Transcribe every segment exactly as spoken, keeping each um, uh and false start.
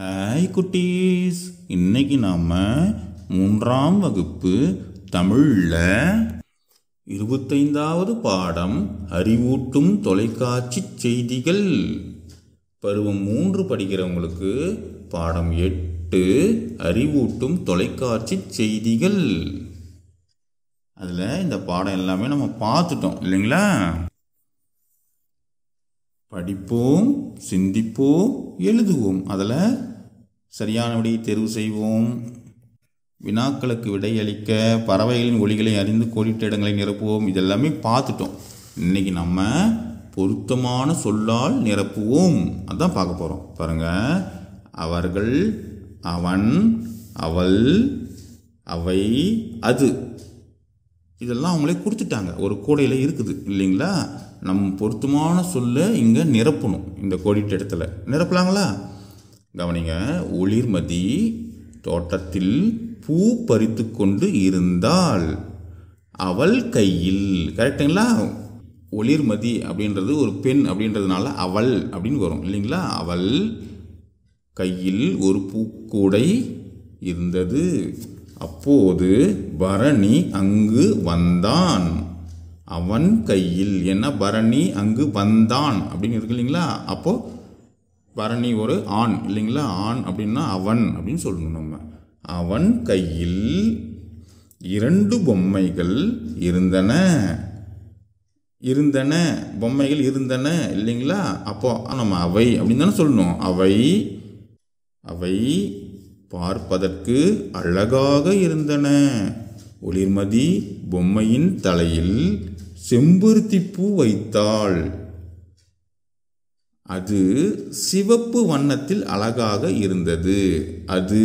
Hi குட்டீஸ், இன்னைக்கு நாம மூன்றாம் வகுப்பு தமிழ்ல இருபத்தைந்தாவது பாடம் அறிவூட்டும் தொலைக்காட்சி செய்திகள் பருவம் மூன்று படிக்கிறவங்களுக்கு பாடம் எட்டு அறிவூட்டும் தொலைக்காட்சி செய்திகள். அதில் இந்த பாடம் எல்லாமே நம்ம பார்த்துட்டோம் இல்லைங்களா? படிப்போம், சிந்திப்போம், எழுதுவோம். அதில் சரியான விடையை தேர்வு செய்வோம். வினாக்களுக்கு விடையளிக்க பறவைகளின் ஒலிகளை அறிந்து கோடிட்ட இடங்களை நிரப்புவோம். இதெல்லாமே பார்த்துட்டோம். இன்றைக்கி நம்ம பொருத்தமான சொல்லால் நிரப்புவோம், அதுதான் பார்க்க போகிறோம். பாருங்கள், அவர்கள், அவன், அவள், அவை, அது, இதெல்லாம் அவங்களே கொடுத்துட்டாங்க. ஒரு கோடையில் இருக்குது இல்லைங்களா? நம் பொருத்தமான சொல்லை இங்கே நிரப்பணும். இந்த கோடிட்ட இடத்துல நிரப்பலாங்களா? கவனிங்க. ஒளிர்மதி தோட்டத்தில் பூ பறித்து கொண்டு இருந்தால் அவள் கையில். கரெக்டுங்களா? ஒளிர்மதி அப்படின்றது ஒரு பெண் அப்படின்றதுனால அவள் அப்படின்னு வரும் இல்லைங்களா? அவள் கையில் ஒரு பூக்கூடை இருந்தது. அப்போது பரணி அங்கு வந்தான். அவன் கையில். ஏன்னா பரணி அங்கு வந்தான் அப்படின்னு இருக்கு இல்லைங்களா? அப்போது பரணி ஒரு ஆண் இல்லைங்களா? ஆண் அப்படின்னா அவன் அப்படின்னு சொல்லணும் நம்ம. அவன் கையில் இரண்டு பொம்மைகள் இருந்தன. இருந்தன பொம்மைகள் இருந்தன இல்லைங்களா? அப்போது நம்ம அவை அப்படின்னு தானே சொல்லணும். அவை அவை பார்ப்பதற்கு அழகாக இருந்தன. ஒளிர்மதி பொம்மையின் தலையில் செம்பருத்தி பூ வைத்தாள். அது சிவப்பு வண்ணத்தில் அழகாக இருந்தது. அது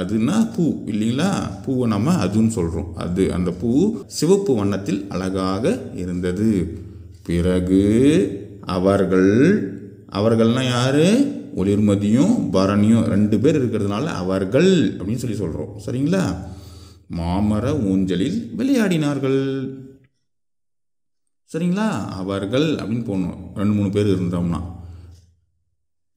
அதுன்னா பூ இல்லைங்களா? பூவை நம்ம அதுன்னு சொல்கிறோம். அது அந்த பூ சிவப்பு வண்ணத்தில் அழகாக இருந்தது. பிறகு அவர்கள், அவர்கள்னா யாரு? ஒளிர்மதியும் பரணியும் ரெண்டு பேர் இருக்கிறதுனால அவர்கள் அப்படின்னு சொல்லி சொல்கிறோம். சரிங்களா? மாமர ஊஞ்சலில் விளையாடினார்கள். சரிங்களா? அவர்கள் அப்படின்னு போகணும் ரெண்டு மூணு பேர் இருந்தோம்னா.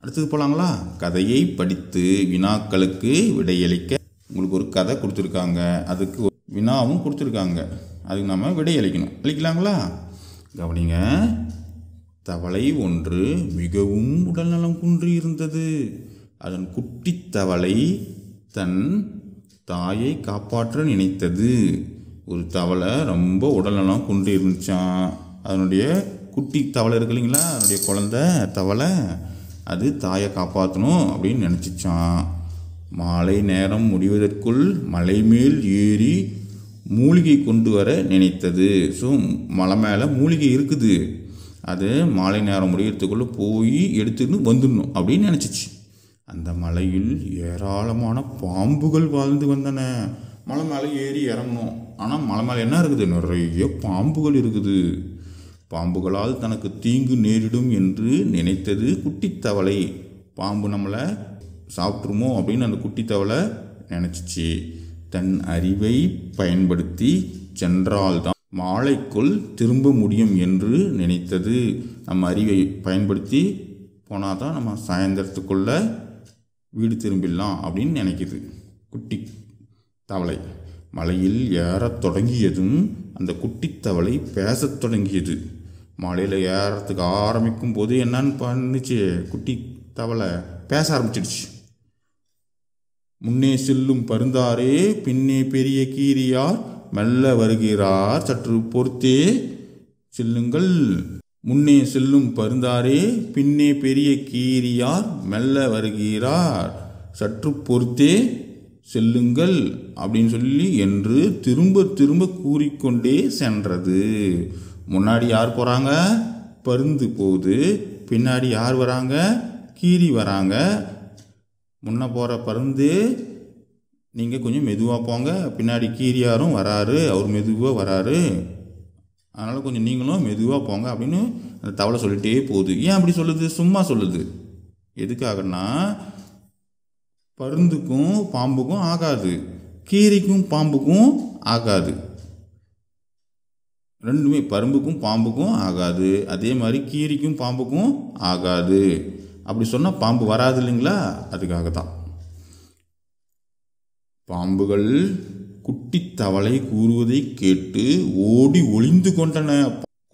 அடுத்தது போகலாங்களா? கதையை படித்து வினாக்களுக்கு விடையளிக்க. உங்களுக்கு ஒரு கதை கொடுத்துருக்காங்க, அதுக்கு வினாவும் கொடுத்துருக்காங்க, அதுக்கு நம்ம விடையளிக்கணும். அளிக்கலாங்களா? கவனிங்க. தவளை ஒன்று மிகவும் உடல்நலம் குன்றி இருந்தது. அதன் குட்டி தவளை தன் தாயை காப்பாற்ற நினைத்தது. ஒரு தவளை ரொம்ப உடல்நலம் குன்றி இருந்துச்சான். அதனுடைய குட்டி தவளை இருக்கு இல்லைங்களா? அதனுடைய குழந்த தவளை, அது தாயை காப்பாற்றணும் அப்படின்னு நினச்சிச்சான். மாலை நேரம் முடிவதற்குள் மலை மேல் ஏறி மூலிகை கொண்டு வர நினைத்தது. ஸோ மலை மேலே மூலிகை இருக்குது, அது மாலை நேரம் முடிகிறதுக்குள்ளே போய் எடுத்துன்னு வந்துடணும் அப்படின்னு நினச்சிச்சு. அந்த மலையில் ஏராளமான பாம்புகள் வாழ்ந்து வந்தன. மலை மேலே ஏறி இறங்கணும், ஆனால் மலை மேலே என்ன இருக்குது? நிறைய பாம்புகள் இருக்குது. பாம்புகளால் தனக்கு தீங்கு நேரிடும் என்று நினைத்தது குட்டித்தவளை. பாம்பு நம்மளை சாப்பிட்ருமோ அப்படின்னு அந்த குட்டித்தவளை நினச்சிச்சு. தன் அறிவை பயன்படுத்தி சென்றால்தான் மாலைக்குள் திரும்ப முடியும் என்று நினைத்தது. நம்ம அறிவை பயன்படுத்தி போனால் தான் நம்ம சாயந்தரத்துக்குள்ளே வீடு திரும்பிடலாம் அப்படின்னு நினைக்கிது குட்டி தவளை. மலையில் ஏறத் தொடங்கியதும் அந்த குட்டி தவளை பேசத் தொடங்கியது. மலையில் ஏறத்துக்கு ஆரம்பிக்கும் போது என்னன்னு பண்ணுச்சு? குட்டி தவளை பேச ஆரம்பிச்சிடுச்சு. முன்னே செல்லும் பருந்தாரே, பின்னே பெரிய கீரியார் மெல்ல வருகிறார், சற்று பொறுத்தே செல்லுங்கள். முன்னே செல்லும் பருந்தாரே, பின்னே பெரிய கீரியார் மெல்ல வருகிறார், சற்று பொறுத்தே செல்லுங்கள் அப்படின்னு சொல்லி என்று திரும்ப திரும்ப கூறிக்கொண்டே சென்றது. முன்னாடி யார் போகிறாங்க? பருந்து போகுது. பின்னாடி யார் வராங்க? கீரி வராங்க. முன்னே போகிற பருந்து, நீங்கள் கொஞ்சம் மெதுவாக போங்க. பின்னாடி கீரியாரும் வராரு, அவர் மெதுவாக வராரு, அதனால் கொஞ்சம் நீங்களும் மெதுவாக போங்க அப்படின்னு அந்த தவளை சொல்லிகிட்டே போகுது. ஏன் அப்படி சொல்லுது? சும்மா சொல்லுது. எதுக்காகன்னா பருந்துக்கும் பாம்புக்கும் ஆகாது, கீரிக்கும் பாம்புக்கும் ஆகாது, ரெண்டுமே பரும்புக்கும் பாம்புக்கும் ஆகாது, அதே மாதிரி கீரிக்கும் பாம்புக்கும் ஆகாது. அப்படி சொன்னா பாம்பு வராது இல்லைங்களா? அதுக்காக தான். பாம்புகள் குட்டி தவளை கூறுவதை கேட்டு ஓடி ஒளிந்து கொண்டன.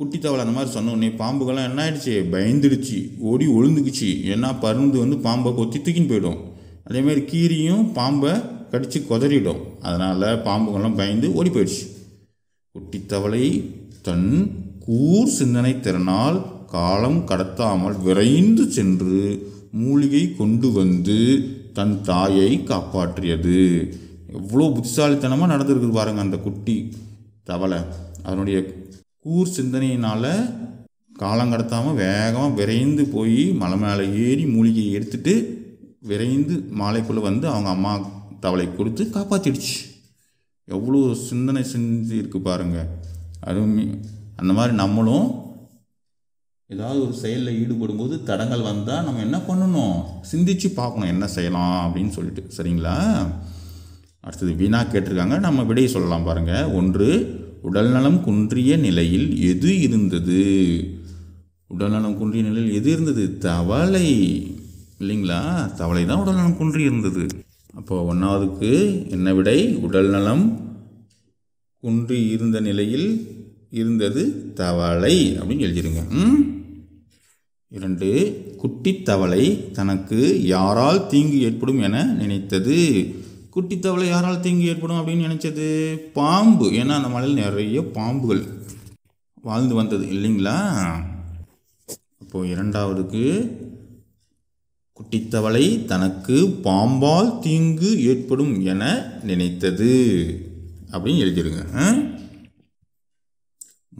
குட்டி தவளை அந்த மாதிரி சொன்ன உடனே பாம்புகள்லாம் என்ன ஆயிடுச்சு, பயந்துடுச்சு, ஓடி ஒளிந்துக்குச்சு. ஏன்னா பருந்து வந்து பாம்பை கொத்தி தூக்கின்னு போயிடும், அதேமாதிரி கீரியும் பாம்பை கடித்து கொதறிடும். அதனால் பாம்புகள்லாம் பயந்து ஓடி போயிடுச்சு. குட்டித்தவளை தன் கூர் சிந்தனை திறனால் காலம் கடத்தாமல் விரைந்து சென்று மூலிகை கொண்டு வந்து தன் தாயை காப்பாற்றியது. எவ்வளோ புத்திசாலித்தனமாக நடந்திருக்குது பாருங்கள் அந்த குட்டி தவளை. அதனுடைய கூர் சிந்தனையினால் காலம் கடத்தாமல் வேகமாக விரைந்து போய் மலை மேலே ஏறி மூலிகையை எடுத்துகிட்டு விரைந்து மாலைக்குள்ளே வந்து அவங்க அம்மா தவளை கொடுத்து காப்பாற்றிடுச்சு. எவ்வளோ சிந்தனை செஞ்சு இருக்குது பாருங்கள். அதுவும் அந்த மாதிரி நம்மளும் ஏதாவது ஒரு செயலில் ஈடுபடும்போது தடங்கள் வந்தால் நம்ம என்ன பண்ணணும், சிந்திச்சு பார்க்கணும், என்ன செய்யலாம் அப்படின்னு சொல்லிட்டு. சரிங்களா? அடுத்தது வீணா கேட்டிருக்காங்க, நம்ம விடையை சொல்லலாம் பாருங்கள். ஒன்று, உடல்நலம் குன்றிய நிலையில் எது இருந்தது? உடல்நலம் குன்றிய நிலையில் எது இருந்தது? தவளை இல்லைங்களா? தவளை தான் உடல்நலம் குன்றி இருந்தது. அப்போது ஒன்றாவதுக்கு என்ன விடை? உடல்நலம் குன்றி இருந்த நிலையில் இருந்தது தவளை அப்படின்னு எழுதிருங்க. இரண்டு, குட்டித்தவளை தனக்கு யாரால் தீங்கு ஏற்படும் என நினைத்தது. குட்டித்தவளை யாரால் தீங்கு ஏற்படும் அப்படின்னு நினைச்சது? பாம்பு. ஏன்னா அந்த மலையில் நிறைய பாம்புகள் வாழ்ந்து வந்தது இல்லைங்களா? அப்போது இரண்டாவதுக்கு குட்டித்தவளை தனக்கு பாம்பால் தீங்கு ஏற்படும் என நினைத்தது அப்படின்னு எழுதிடுங்க.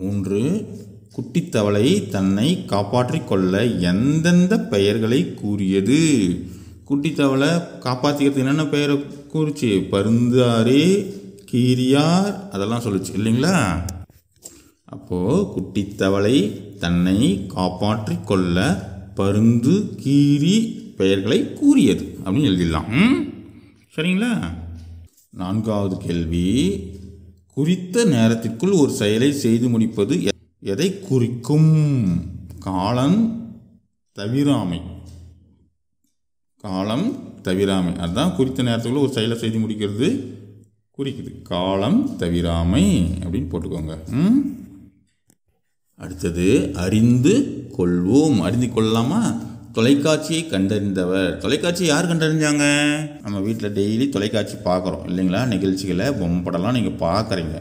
மூன்று, குட்டித்தவளை தன்னை காப்பாற்றி கொள்ள எந்தெந்த பெயர்களை கூறியது. குட்டித்தவளை காப்பாற்றிக்கிறதுக்கு என்னென்ன பெயரை கூறிச்சு? பருந்தாறு, கீரியார், அதெல்லாம் சொல்லிச்சு இல்லைங்களா? அப்போது குட்டித்தவளை தன்னை காப்பாற்றி கொள்ள பருந்து, கீரி பெயர்களை கூறியது அப்படின்னு எழுதிடலாம். சரிங்களா? நான்காவது கேள்வி, குறித்த நேரத்திற்குள் ஒரு செயலை செய்து முடிப்பது எதை குறிக்கும்? காலம் தவிராமை. காலம் தவிராமை அதுதான் குறித்த நேரத்துக்குள்ள ஒரு செயலை செய்து முடிக்கிறது குறிக்குது. காலம் தவிராமை அப்படின்னு போட்டுக்கோங்க. அடுத்தது அறிந்து கொள்வோம். அறிந்து கொள்ளலாமா? தொலைக்காட்சியை கண்டறிந்தவர். தொலைக்காட்சி யார் கண்டறிஞ்சாங்க? நம்ம வீட்டில் டெய்லி தொலைக்காட்சி பார்க்குறோம் இல்லைங்களா? நிகழ்ச்சிகளை பொம்படலாம் நீங்கள் பார்க்குறீங்க.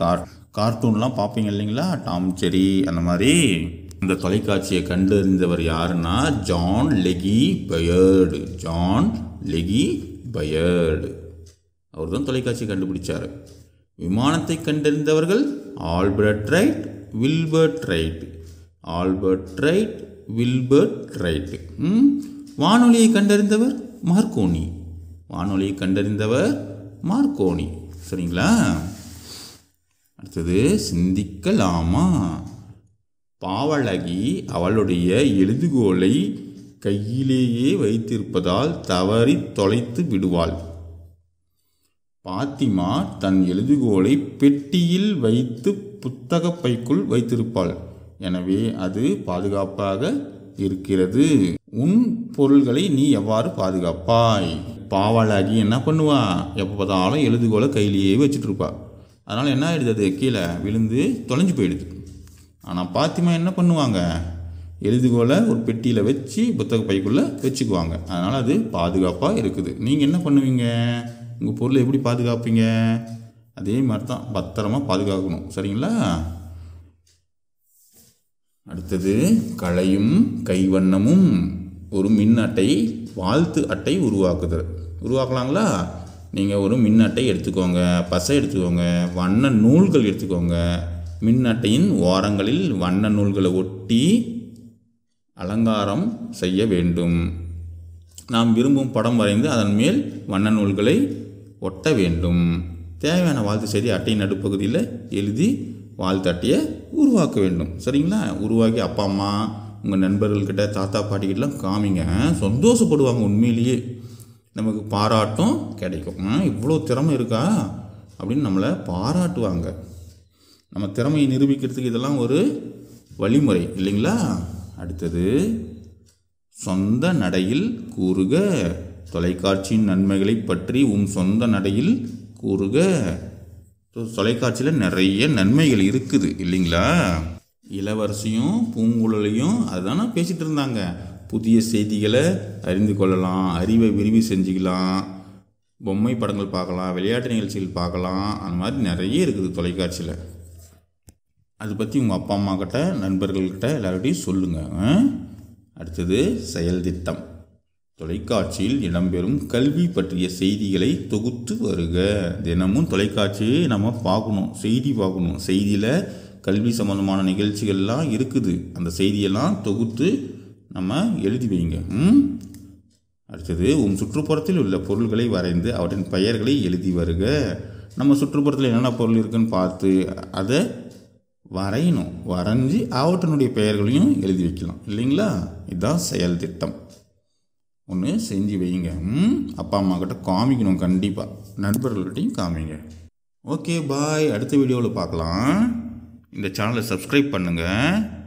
கார் கார்ட்டூன்லாம் பார்ப்பீங்க இல்லைங்களா? டாம் செரி அந்த மாதிரி. இந்த தொலைக்காட்சியை கண்டறிந்தவர் யாருன்னா John Logie Baird. John Logie Baird அவர் தான் தொலைக்காட்சியை கண்டுபிடிச்சார். விமானத்தை கண்டறிந்தவர்கள் Albert Wright, Wilbert Wright. Albert Wright, Wilbert Wright. வானொலியை கண்டறிந்தவர் மார்க்கோனி. வானொலியை கண்டறிந்தவர் மார்க்கோனி. சரிங்களா? அடுத்தது சிந்திக்கலாமா? பாவழகி அவளுடைய எழுதுகோலை கையிலேயே வைத்திருப்பதால் தவறி தொலைத்து விடுவாள். பாத்திமா தன் எழுதுகோலை பெட்டியில் வைத்து புத்தக பைக்குள் வைத்திருப்பாள், எனவே அது பாதுகாப்பாக இருக்கிறது. உன் பொருள்களை நீ எவ்வாறு பாதுகாப்பாய்? பாவாளாகி என்ன பண்ணுவா? எப்போ பார்த்தாலும் எழுதுகோலை கையிலேயே வச்சுட்டு இருப்பா. அதனால் என்ன ஆயிடுது? கீழே விழுந்து தொலைஞ்சு போயிடுது. ஆனால் பாத்திமா என்ன பண்ணுவாங்க? எழுதுகோலை ஒரு பெட்டியில் வச்சு புத்தக பைக்குள்ளே வச்சுக்குவாங்க. அதனால் அது பாதுகாப்பாக இருக்குது. நீங்கள் என்ன பண்ணுவீங்க? உங்கள் பொருளை எப்படி பாதுகாப்பீங்க? அதே மாதிரி தான் பத்திரமாக பாதுகாக்கணும். சரிங்களா? அடுத்தது கலையும் கைவண்ணமும். ஒரு மின் அட்டை வாழ்த்து அட்டை உருவாக்குதல். உருவாக்கலாங்களா? நீங்கள் ஒரு மின் அட்டை எடுத்துக்கோங்க, பசை எடுத்துக்கோங்க, வண்ண நூல்கள் எடுத்துக்கோங்க. மின் அட்டையின் ஓரங்களில் வண்ண நூல்களை ஒட்டி அலங்காரம் செய்ய வேண்டும். நாம் விரும்பும் படம் வரைந்து அதன் மேல் வண்ண நூல்களை ஒட்ட வேண்டும். தேவையான வாழ்த்து செய்தி அட்டையின் நடுப்பகுதியில் எழுதி வாழ்த்து அட்டையை உருவாக்க வேண்டும். சரிங்களா? உருவாக்கி அப்பா அம்மா உங்கள் நண்பர்கள்கிட்ட தாத்தா பாட்டிக்கிட்டலாம் காமிங்க. சந்தோஷப்படுவாங்க. உண்மையிலேயே நமக்கு பாராட்டும் கிடைக்கும். இவ்வளோ திறமை இருக்கா அப்படின்னு நம்மளை பாராட்டுவாங்க. நம்ம திறமையை நிரூபிக்கிறதுக்கு இதெல்லாம் ஒரு வழிமுறை இல்லைங்களா? அடுத்தது சொந்த நடையில் கூறுக. தொலைக்காட்சியின் நன்மைகளை பற்றி உன் சொந்த நடையில் கூறுக. தொலைக்காட்சியில் நிறைய நன்மைகள் இருக்குது இல்லைங்களா? இளவரசியும் பூங்குழலியும் அதுதானே பேசிகிட்டு இருந்தாங்க. புதிய செய்திகளை அறிந்து கொள்ளலாம், அறிவை விரிவு செஞ்சுக்கலாம், பொம்மை படங்கள் பார்க்கலாம், விளையாட்டு நிகழ்ச்சிகள் பார்க்கலாம், அந்த மாதிரி நிறைய இருக்குது தொலைக்காட்சியில். அதை பற்றி உங்கள் அப்பா அம்மாக்கிட்ட நண்பர்கள்கிட்ட எல்லார்டையும் சொல்லுங்கள். அடுத்தது செயல்திட்டம். தொலைக்காட்சியில் இடம்பெறும் கல்வி பற்றிய செய்திகளை தொகுத்து வருக. தினமும் தொலைக்காட்சியை நம்ம பார்க்கணும், செய்தி பார்க்கணும். செய்தியில் கல்வி சம்பந்தமான நிகழ்ச்சிகள்லாம் இருக்குது, அந்த செய்தியெல்லாம் தொகுத்து நம்ம எழுதி வைங்க. அடுத்தது உன் சுற்றுப்புறத்தில் உள்ள பொருள்களை வரைந்து அவற்றின் பெயர்களை எழுதி வருக. நம்ம சுற்றுப்புறத்தில் என்னென்ன பொருள் இருக்குதுன்னு பார்த்து அதை வரையணும். வரைஞ்சி அவற்றினுடைய பெயர்களையும் எழுதி வைக்கலாம் இல்லைங்களா? இதுதான் செயல் திட்டம். ஒன்று செஞ்சு வைங்க. அப்பா அம்மாக்கிட்ட காமிக்கணும் கண்டிப்பாக, நண்பர்கள்கிட்டையும் காமிங்க. Okay bye. அடுத்த வீடியோவில் பார்க்கலாம். இந்த சேனலை சப்ஸ்கிரைப் பண்ணுங்கள்.